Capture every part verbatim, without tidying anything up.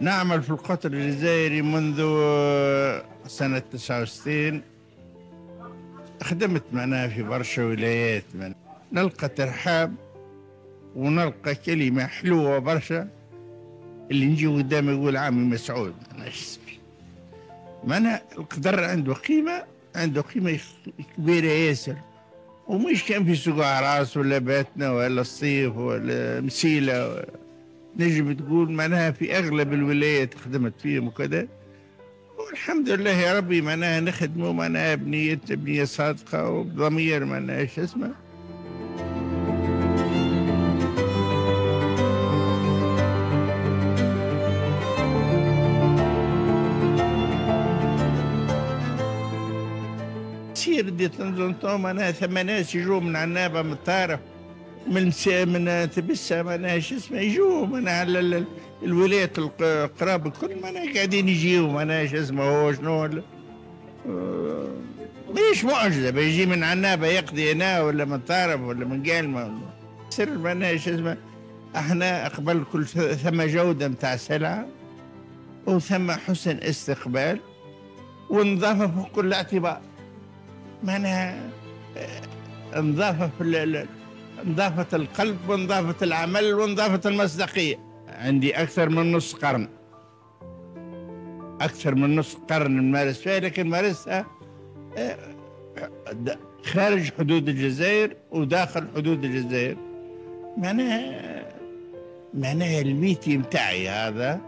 نعمل في القطر الجزائري منذ سنة تسعة وستين. خدمت معناها في برشا ولايات، معناها نلقى ترحاب ونلقى كلمة حلوة برشا اللي نجي قدامه يقول عمي مسعود. أنا إيش اسمي؟ معناها القدر عنده قيمة، عنده قيمة كبيرة ياسر، ومش كان في سوق أهراس ولا باتنا ولا الصيف ولا مسيلة ولا نجم تقول معناها في أغلب الولايات خدمت فيهم وكذا. والحمد لله يا ربي معناها نخدموا معناها بنية بنية صادقة وبضمير معناها إيش اسمه. يصير ديت نظنتهم معناها ثم ناس يجوا من عنابة من الطارف من من تبسه معناها شو اسمه يجوا معناها على الولايات القراب الكل معناها قاعدين يجيوا معناها شو اسمه هو شنو ماهيش معجزه بيجي من عنابه يقضي هنا ولا من طارف ولا من قالمه. سر معناها شو اسمه احنا قبل كل ثم جوده نتاع سلعه وثم حسن استقبال ونظافه فوق كل اعتبار معناها نظافه في نظافة القلب ونظافة العمل ونظافة المصداقية. عندي أكثر من نص قرن أكثر من نص قرن نمارس فيها، لكن مارسها خارج حدود الجزائر وداخل حدود الجزائر. معناها معناها الميتي متاعي، هذا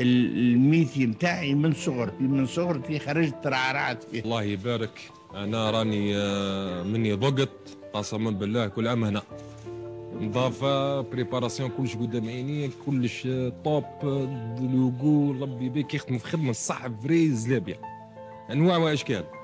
الميتي متاعي من صغرتي من صغرتي خرجت ترعرعت فيه. الله يبارك، أنا راني مني ضقت قسما بالله كل عام هنا، نظافه بريباراسيون كلش قدام عيني كلش طوب لوغو ربي بيك يخدموا في خدمه الصح فري زلابيه انواع واشكال.